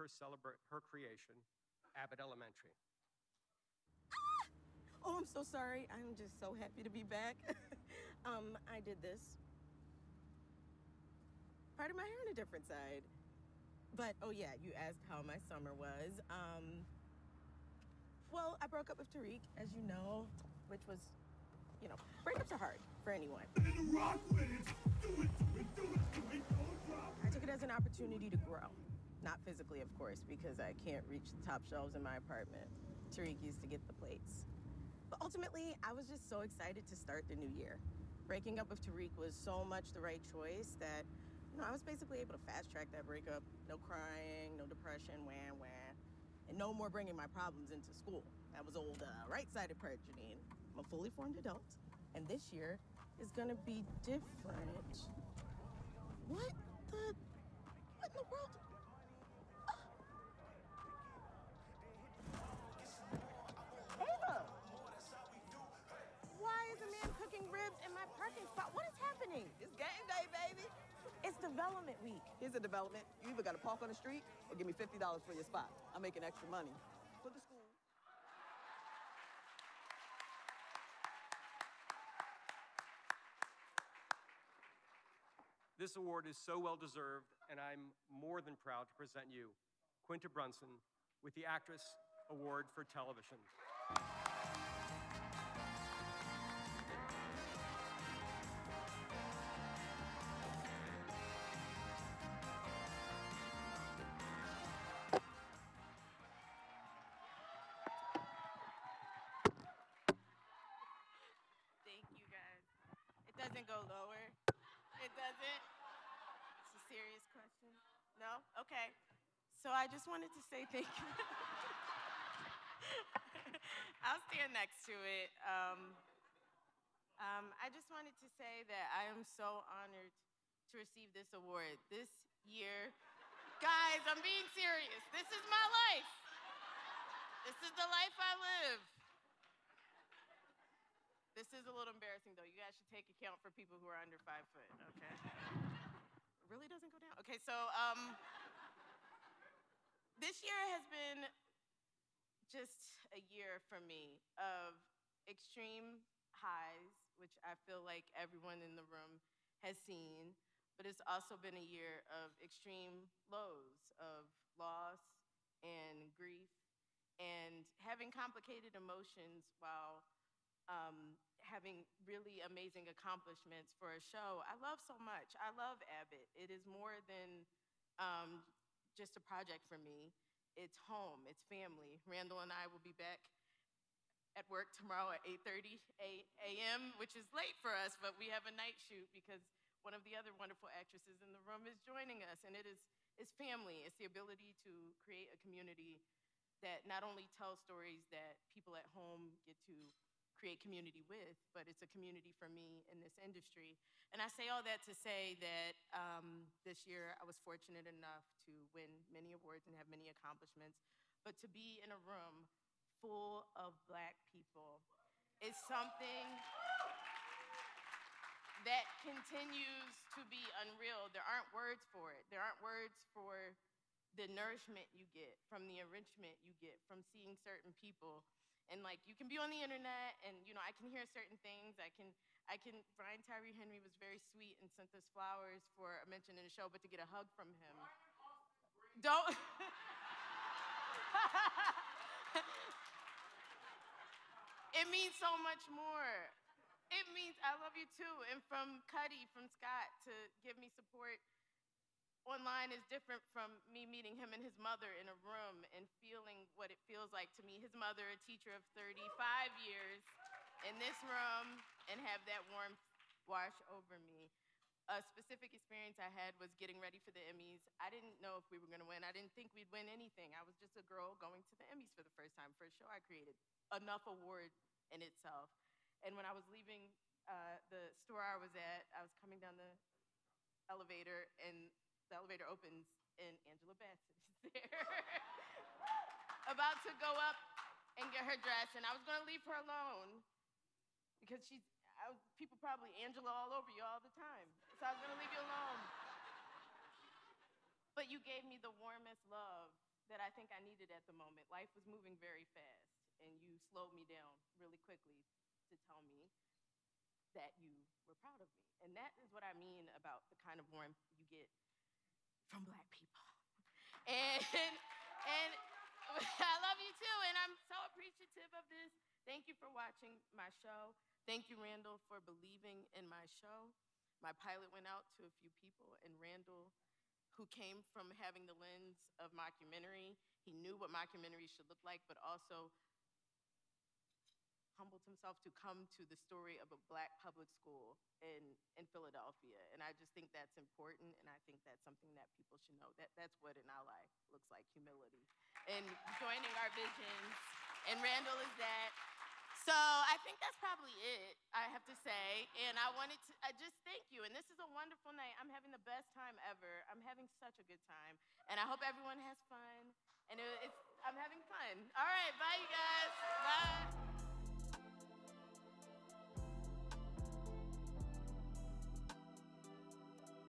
of her creation, Abbott Elementary. Ah! Oh, I'm so sorry. I'm just so happy to be back. I did this. Part of my hair on a different side. But, oh yeah, you asked how my summer was. Well, I broke up with Tariq, as you know, which was, you know, breakups are hard for anyone. I took it as an opportunity to grow. Not physically, of course, because I can't reach the top shelves in my apartment. Tariq used to get the plates. But ultimately, I was just so excited to start the new year. Breaking up with Tariq was so much the right choice that, you know, I was basically able to fast track that breakup. No crying, no depression, wah, wah. And no more bringing my problems into school. That was old right-sided progeny. And I'm a fully formed adult, and this year is gonna be different. What in the world? Why is a man cooking ribs in my parking spot? What is happening? It's game day, baby. It's development week. Here's a development. You either gotta park on the street or give me $50 for your spot. I'm making extra money. For the school. This award is so well-deserved, and I'm more than proud to present you, Quinta Brunson, with the Actress Award for Television. Thank you, guys. It doesn't go lower. It doesn't? It's a serious question. No? Okay. So I just wanted to say thank you. I'll stand next to it. I just wanted to say that I am so honored to receive this award this year. Guys, I'm being serious. This is my life. This is the life I live. This is a little embarrassing, though. You guys should take account for people who are under 5 foot, okay? It really doesn't go down. Okay, so this year has been just a year for me of extreme highs, which I feel like everyone in the room has seen, but it's also been a year of extreme lows, of loss and grief, and having complicated emotions while having really amazing accomplishments for a show I love so much. I love Abbott. It is more than just a project for me. It's home, it's family. Randall and I will be back at work tomorrow at 8:30 a.m., which is late for us, but we have a night shoot because one of the other wonderful actresses in the room is joining us, and it's family. It's the ability to create a community that not only tells stories that people at home get to create community with, but it's a community for me in this industry. And I say all that to say that this year I was fortunate enough to win many awards and have many accomplishments, but to be in a room full of Black people is something that continues to be unreal. There aren't words for it. There aren't words for the nourishment you get, from the enrichment you get, from seeing certain people. And like, you can be on the internet, and you know, I can hear certain things. I can. Brian Tyree Henry was very sweet and sent us flowers for a mention in the show, but to get a hug from him, don't. It means so much more. It means I love you too. And from Cuddy, from Scott, to give me support online is different from me meeting him and his mother in a room and feeling what it feels like to meet his mother, a teacher of 35 years, in this room and have that warmth wash over me. A specific experience I had was getting ready for the Emmys. I didn't know if we were gonna win. I didn't think we'd win anything. I was just a girl going to the Emmys for the first time for a show I created. Enough award in itself. And when I was leaving the store I was at, I was coming down the elevator, and the elevator opens, and Angela Bassett is there, about to go up and get her dress, and I was gonna leave her alone, because people probably, Angela all over you all the time, so I was gonna leave you alone. But you gave me the warmest love, think I needed at the moment. Life was moving very fast, and you slowed me down really quickly to tell me that you were proud of me. And that is what I mean about the kind of warmth you get from Black people. And I love you too, and I'm so appreciative of this. Thank you for watching my show. Thank you, Randall, for believing in my show. My pilot went out to a few people, and Randall, who came from having the lens of mockumentary, he knew what mockumentary should look like, but also humbled himself to come to the story of a Black public school in Philadelphia. And I just think that's important, and I think that's something that people should know. That's what an ally looks like, humility. And joining our visions, and Randall is that. So I think that's probably it, I have to say. And I just thank you. And this is a wonderful night. I'm having the best time ever. I'm having such a good time. And I hope everyone has fun. And I'm having fun. All right, bye, you guys.